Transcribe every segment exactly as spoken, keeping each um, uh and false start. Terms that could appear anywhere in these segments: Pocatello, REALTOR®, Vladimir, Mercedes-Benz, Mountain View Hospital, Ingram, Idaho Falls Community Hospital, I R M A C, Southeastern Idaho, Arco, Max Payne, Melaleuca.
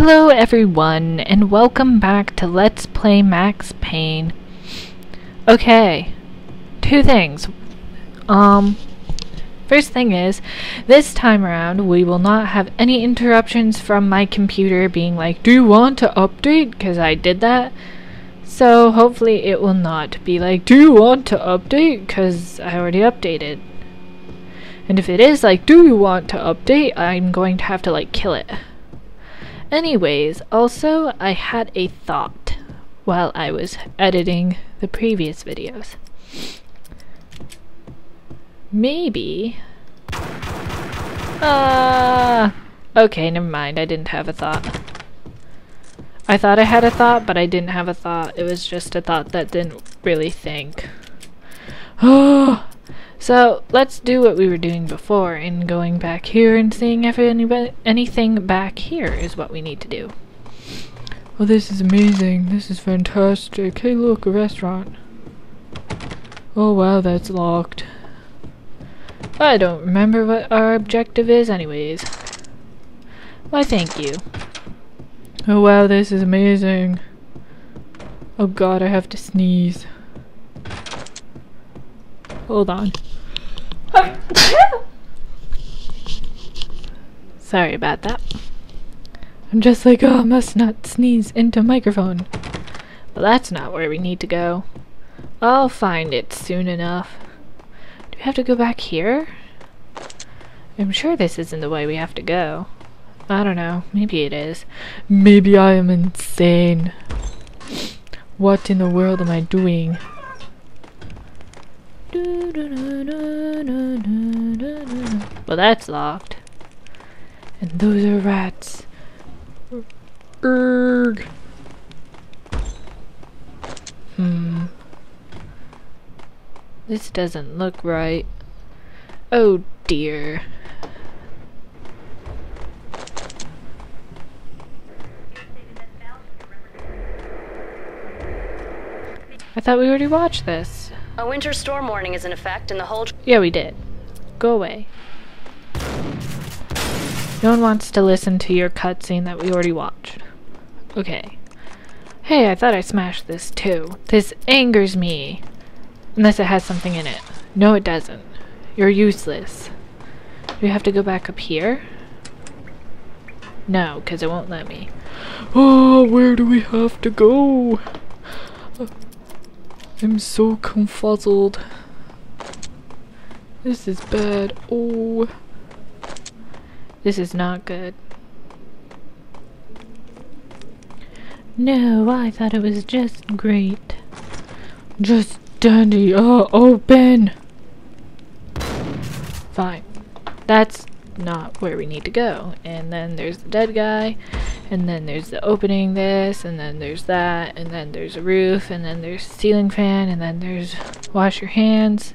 Hello everyone, and welcome back to Let's Play Max Payne. Okay, two things. Um, first thing is, this time around we will not have any interruptions from my computer being like, do you want to update? Because I did that. So hopefully it will not be like, do you want to update? Because I already updated. And if it is like, do you want to update? I'm going to have to like kill it. Anyways, also, I had a thought while I was editing the previous videos. Maybe... Uh, okay, never mind, I didn't have a thought. I thought I had a thought, but I didn't have a thought. It was just a thought that didn't really think. So, let's do what we were doing before, and going back here and seeing if anybody, anything back here is what we need to do. Well, this is amazing. This is fantastic. Hey, look, a restaurant. Oh, wow, that's locked. I don't remember what our objective is anyways. Why, thank you. Oh, wow, this is amazing. Oh, God, I have to sneeze. Hold on. Sorry about that. I'm just like, oh, I must not sneeze into microphone. Well, that's not where we need to go. I'll find it soon enough. Do we have to go back here? I'm sure this isn't the way we have to go. I don't know. Maybe it is. Maybe I am insane. What in the world am I doing? Well, that's locked. And those are rats. Erg. Hmm. This doesn't look right. Oh dear. I thought we already watched this. A winter storm warning is in effect, and the whole... Yeah, we did. Go away. No one wants to listen to your cutscene that we already watched. Okay. Hey, I thought I smashed this too. This angers me. Unless it has something in it. No, it doesn't. You're useless. Do we have to go back up here? No, because it won't let me. Oh, where do we have to go? I'm so confuzzled. This is bad. Oh. This is not good. No, I thought it was just great. Just dandy. Oh, open. Fine. That's not where we need to go. And then there's the dead guy. And then there's the opening this, and then there's that, and then there's a roof, and then there's ceiling fan, and then there's wash your hands,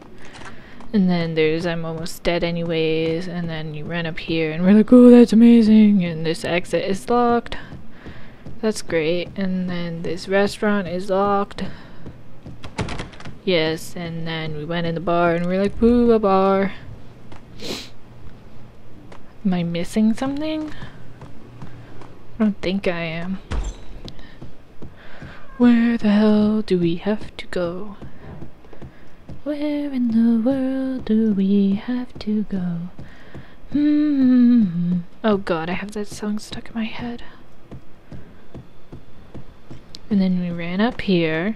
and then there's I'm almost dead anyways, and then you run up here and we're like, oh, that's amazing, and this exit is locked. That's great. And then this restaurant is locked. Yes, and then we went in the bar and we're like, woo, a bar. Am I missing something? I don't think I am. Where the hell do we have to go? Where in the world do we have to go? Hmm. Oh God, I have that song stuck in my head. And then we ran up here.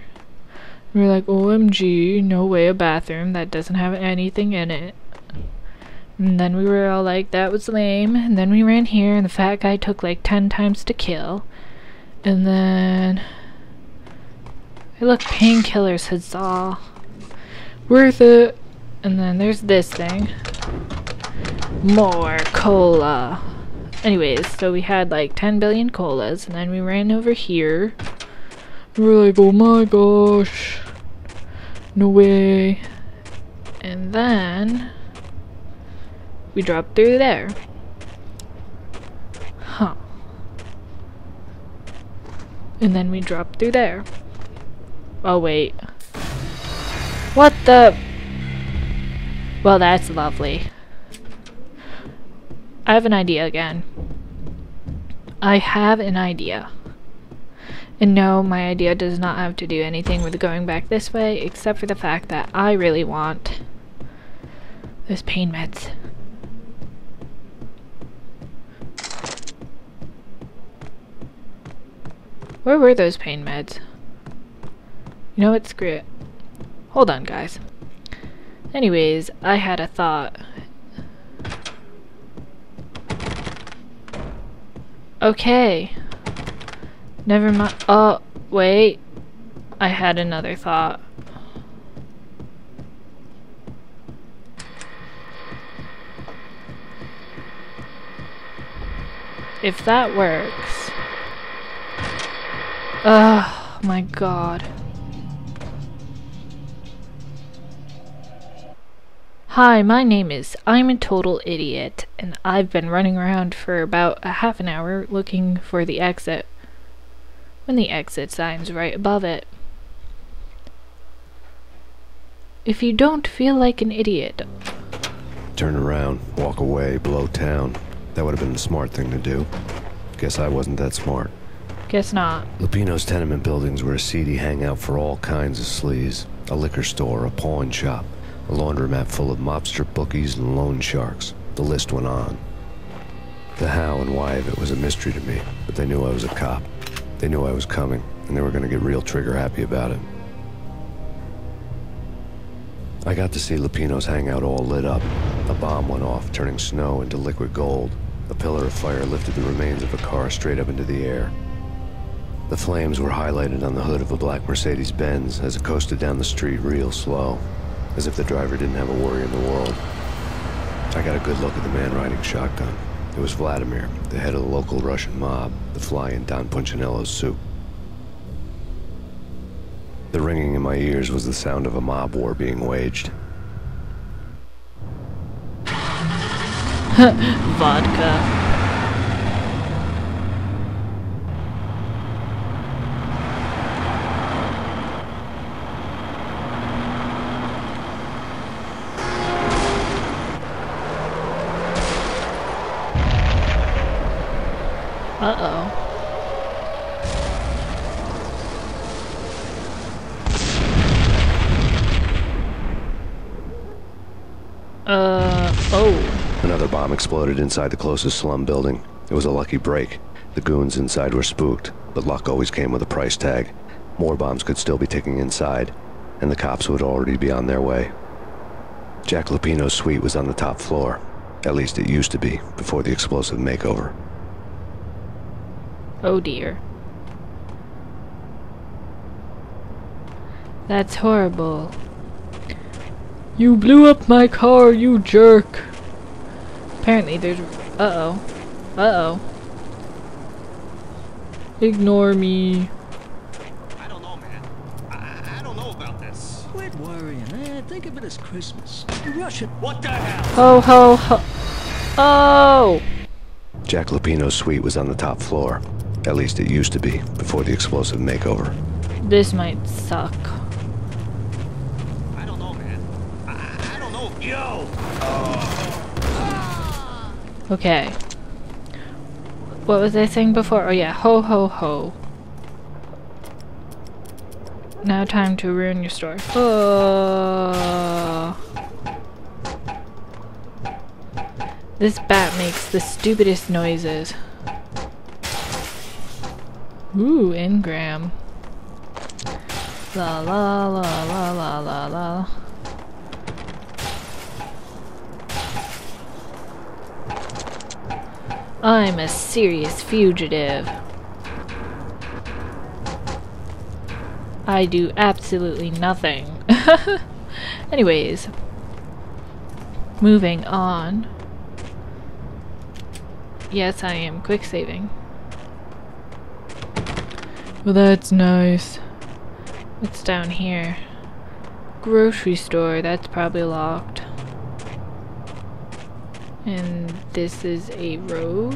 We were like, O M G, no way, a bathroom that doesn't have anything in it. And then we were all like, that was lame. And then we ran here, and the fat guy took like ten times to kill. And then... I look, painkillers, huzzah. Worth it. And then there's this thing. More cola. Anyways, so we had like ten billion colas. And then we ran over here. We were like, oh my gosh. No way. And then... we dropped through there. Huh. And then we dropped through there. Oh, wait. What the? Well, that's lovely. I have an idea again. I have an idea. And no, my idea does not have to do anything with going back this way, except for the fact that I really want those pain meds. Where were those pain meds? You know what? Screw it. Hold on, guys. Anyways, I had a thought. Okay. Never mind. Oh, wait. I had another thought. If that works. Oh my god. Hi, my name is I'm a Total Idiot, and I've been running around for about a half an hour looking for the exit. When the exit sign's right above it. If you don't feel like an idiot, turn around, walk away, blow town. That would have been the smart thing to do. Guess I wasn't that smart. Guess not. Lupino's tenement buildings were a seedy hangout for all kinds of sleaze. A liquor store, a pawn shop, a laundromat full of mobster bookies and loan sharks. The list went on. The how and why of it was a mystery to me, but they knew I was a cop. They knew I was coming, and they were going to get real trigger-happy about it. I got to see Lupino's hangout all lit up. A bomb went off, turning snow into liquid gold. A pillar of fire lifted the remains of a car straight up into the air. The flames were highlighted on the hood of a black Mercedes-Benz as it coasted down the street real slow, as if the driver didn't have a worry in the world. I got a good look at the man riding shotgun. It was Vladimir, the head of the local Russian mob, the fly in Don Punchinello's soup. The ringing in my ears was the sound of a mob war being waged. Vodka. Uh, oh. Another bomb exploded inside the closest slum building. It was a lucky break. The goons inside were spooked, but luck always came with a price tag. More bombs could still be ticking inside, and the cops would already be on their way. Jack Lupino's suite was on the top floor. At least it used to be, before the explosive makeover. Oh dear. That's horrible. You blew up my car, you jerk! Apparently there's... Uh-oh. Uh-oh. Ignore me. I don't know, man. I, I don't know about this. Quit worrying, man. Think of it as Christmas. The Russian... What the hell? Ho, ho, ho. Oh! Jack Lupino's suite was on the top floor. At least it used to be, before the explosive makeover. This might suck. Yo! Oh. Okay. What was I saying before? Oh yeah, ho ho ho. Now time to ruin your story. Oh. This bat makes the stupidest noises. Ooh, Ingram. La la la la la la la. I'm a serious fugitive. I do absolutely nothing. Anyways, moving on. Yes, I am quick saving. Well, that's nice. What's down here? Grocery store, that's probably locked. And this is a road?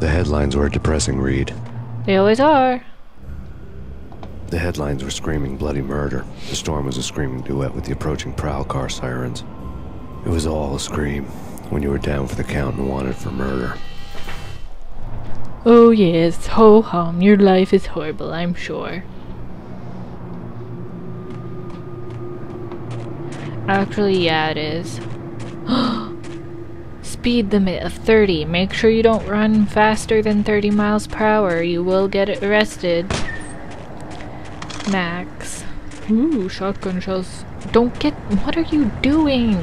The headlines were a depressing read. They always are. The headlines were screaming bloody murder. The storm was a screaming duet with the approaching prowl car sirens. It was all a scream when you were down for the count and wanted for murder. Oh yes, ho hum, your life is horrible, I'm sure. Actually, yeah, it is. Speed limit of thirty. Make sure you don't run faster than thirty miles per hour. You will get arrested. Max. Ooh, shotgun shells. Don't get. What are you doing?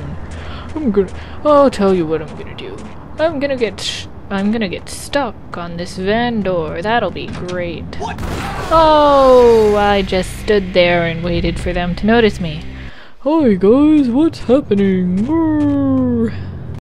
I'm gonna. I'll tell you what I'm gonna do. I'm gonna get. Sh I'm gonna get stuck on this van door. That'll be great. What? Oh! I just stood there and waited for them to notice me. Hi guys, what's happening? Brrr.